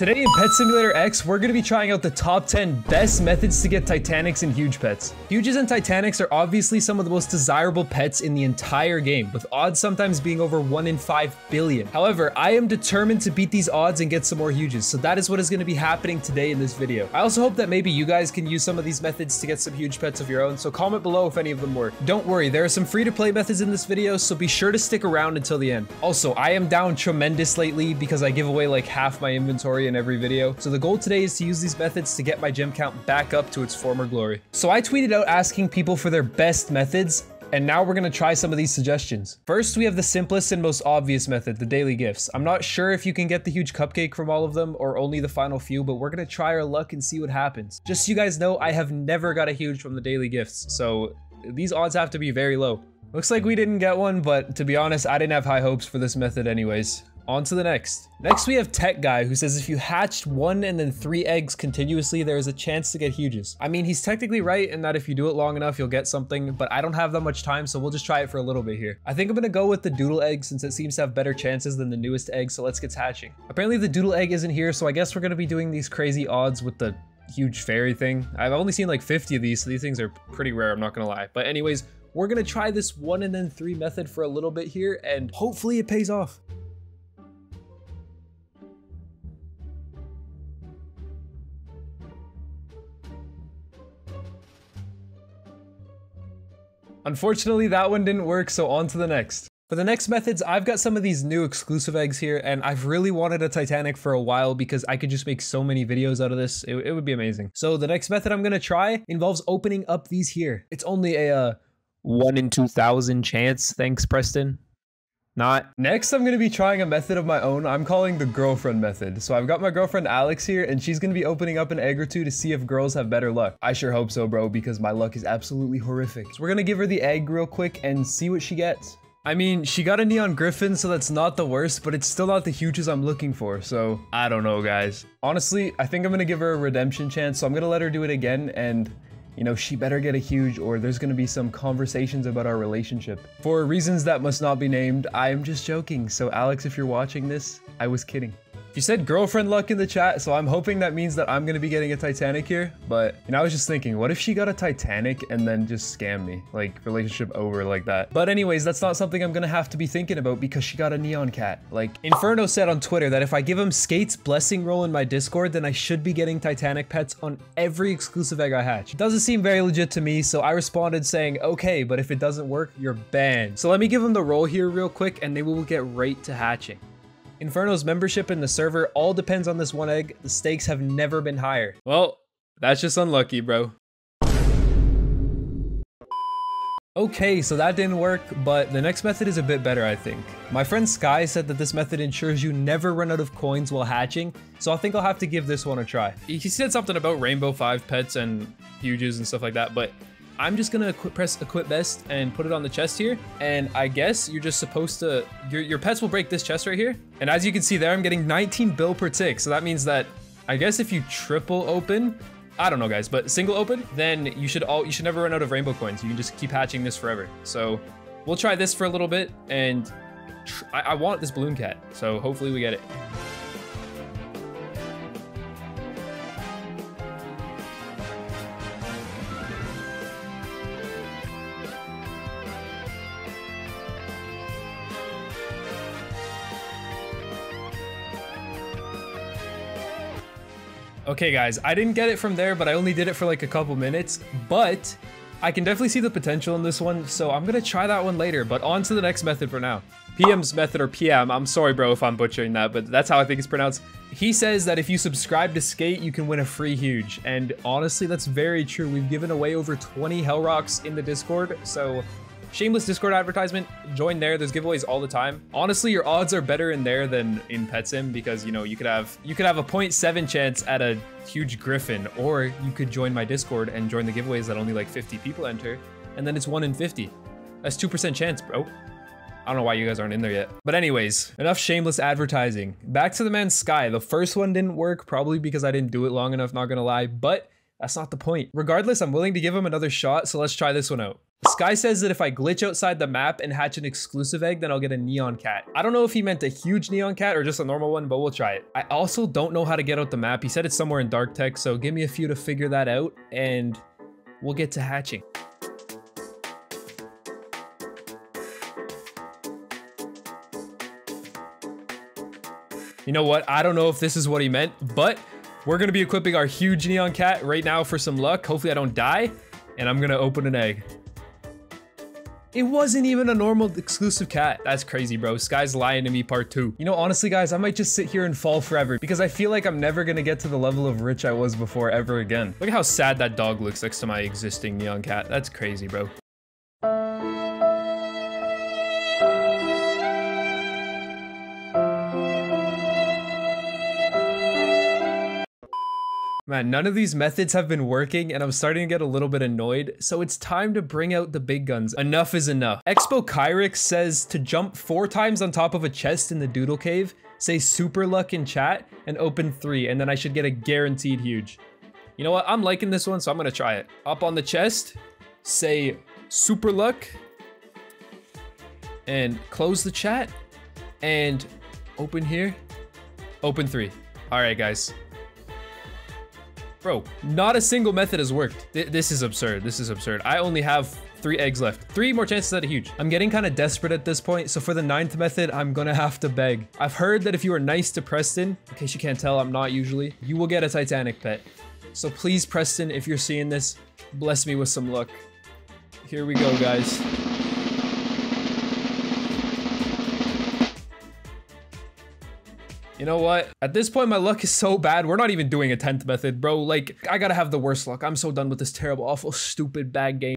Today in Pet Simulator X, we're going to be trying out the top 10 best methods to get Titanics and huge pets. Huges and Titanics are obviously some of the most desirable pets in the entire game, with odds sometimes being over 1 in 5 billion. However, I am determined to beat these odds and get some more huges, so that is what is going to be happening today in this video. I also hope that maybe you guys can use some of these methods to get some huge pets of your own, so comment below if any of them work. Don't worry, there are some free-to-play methods in this video, so be sure to stick around until the end. Also, I am down tremendous lately because I give away like half my inventory in every video. So the goal today is to use these methods to get my gem count back up to its former glory. So I tweeted out asking people for their best methods, and now we're gonna try some of these suggestions. First, we have the simplest and most obvious method, the daily gifts. I'm not sure if you can get the huge cupcake from all of them or only the final few, but we're gonna try our luck and see what happens. Just so you guys know, I have never got a huge from the daily gifts, so these odds have to be very low. Looks like we didn't get one, but to be honest, I didn't have high hopes for this method anyways. On to the next. Next, we have Tech Guy, who says if you hatched 1 and then 3 eggs continuously, there is a chance to get huges. I mean, he's technically right in that if you do it long enough, you'll get something, but I don't have that much time, so we'll just try it for a little bit here. I think I'm gonna go with the doodle egg since it seems to have better chances than the newest egg, so let's get hatching. Apparently the doodle egg isn't here, so I guess we're gonna be doing these crazy odds with the huge fairy thing. I've only seen like 50 of these, so these things are pretty rare, I'm not gonna lie. But anyways, we're gonna try this 1 and then 3 method for a little bit here, and hopefully it pays off. Unfortunately, that one didn't work, so on to the next. For the next methods, I've got some of these new exclusive eggs here, and I've really wanted a Titanic for a while because I could just make so many videos out of this. It would be amazing. So the next method I'm gonna try involves opening up these here. It's only a 1 in 2,000 chance. Thanks, Preston. Not. Next, I'm gonna be trying a method of my own. I'm calling the girlfriend method. So I've got my girlfriend Alex here, and she's gonna be opening up an egg or two to see if girls have better luck. I sure hope so, bro, because my luck is absolutely horrific. So we're gonna give her the egg real quick and see what she gets. I mean, she got a neon griffin, so that's not the worst, but it's still not the huges I'm looking for, so I don't know, guys. Honestly, I think I'm gonna give her a redemption chance, so I'm gonna let her do it again, and you know, she better get a huge or there's gonna be some conversations about our relationship. For reasons that must not be named, I am just joking. So Alex, if you're watching this, I was kidding. You said girlfriend luck in the chat, so I'm hoping that means that I'm gonna be getting a Titanic here. But, you know, I was just thinking, what if she got a Titanic and then just scammed me? Like, relationship over like that. But anyways, that's not something I'm gonna have to be thinking about because she got a neon cat. Like, Inferno said on Twitter that if I give him Skate's blessing roll in my Discord, then I should be getting Titanic pets on every exclusive egg I hatch. It doesn't seem very legit to me, so I responded saying, okay, but if it doesn't work, you're banned. So let me give him the roll here real quick and then we will get right to hatching. Inferno's membership in the server all depends on this 1 egg. The stakes have never been higher. Well, that's just unlucky, bro. Okay, so that didn't work, but the next method is a bit better, I think. My friend Sky said that this method ensures you never run out of coins while hatching, so I think I'll have to give this one a try. He said something about Rainbow 5 pets and huges and stuff like that, but I'm just gonna press equip best and put it on the chest here. And I guess you're just supposed to, your pets will break this chest right here. And as you can see there, I'm getting 19 bill per tick. So that means that, I guess if you triple open, I don't know guys, but single open, then you should never run out of rainbow coins. You can just keep hatching this forever. So we'll try this for a little bit and I want this balloon cat. So hopefully we get it. Okay guys, I didn't get it from there, but I only did it for like a couple minutes, but I can definitely see the potential in this one, so I'm gonna try that one later, but on to the next method for now. PM's method, or PM, I'm sorry bro if I'm butchering that, but that's how I think it's pronounced. He says that if you subscribe to Skate, you can win a free huge, and honestly, that's very true. We've given away over 20 Hell Rocks in the Discord, so shameless Discord advertisement, join there, there's giveaways all the time. Honestly, your odds are better in there than in Pet Sim because, you know, you could have a 0.7 chance at a huge griffin, or you could join my Discord and join the giveaways that only like 50 people enter, and then it's 1 in 50. That's 2% chance, bro. I don't know why you guys aren't in there yet. But anyways, enough shameless advertising. Back to the man Sky. The first one didn't work, probably because I didn't do it long enough, not gonna lie, but that's not the point. Regardless, I'm willing to give him another shot, so let's try this one out. Sky says that if I glitch outside the map and hatch an exclusive egg, then I'll get a neon cat. I don't know if he meant a huge neon cat or just a normal one, but we'll try it. I also don't know how to get out the map. He said it's somewhere in dark tech, so give me a few to figure that out and we'll get to hatching. You know what? I don't know if this is what he meant, but we're gonna be equipping our huge neon cat right now for some luck. Hopefully I don't die, and I'm gonna open an egg. It wasn't even a normal exclusive cat. That's crazy, bro. Sky's lying to me part two. You know, honestly, guys, I might just sit here and fall forever because I feel like I'm never gonna get to the level of rich I was before ever again. Look at how sad that dog looks next to my existing neon cat. That's crazy, bro. Man, none of these methods have been working and I'm starting to get a little bit annoyed, so it's time to bring out the big guns. Enough is enough. Expo Kyric says to jump 4 times on top of a chest in the doodle cave, say super luck in chat, and open 3, and then I should get a guaranteed huge. You know what? I'm liking this one, so I'm gonna try it. Up on the chest, say super luck, and close the chat, and open here, open 3. All right, guys. Bro, not a single method has worked. This is absurd. This is absurd. I only have 3 eggs left. 3 more chances at a huge. I'm getting kind of desperate at this point. So for the 9th method, I'm gonna have to beg. I've heard that if you are nice to Preston, in case you can't tell, I'm not usually, you will get a Titanic pet. So please, Preston, if you're seeing this, bless me with some luck. Here we go, guys. You know what? At this point, my luck is so bad. We're not even doing a 10th method, bro. Like, I gotta have the worst luck. I'm so done with this terrible, awful, stupid, bad game.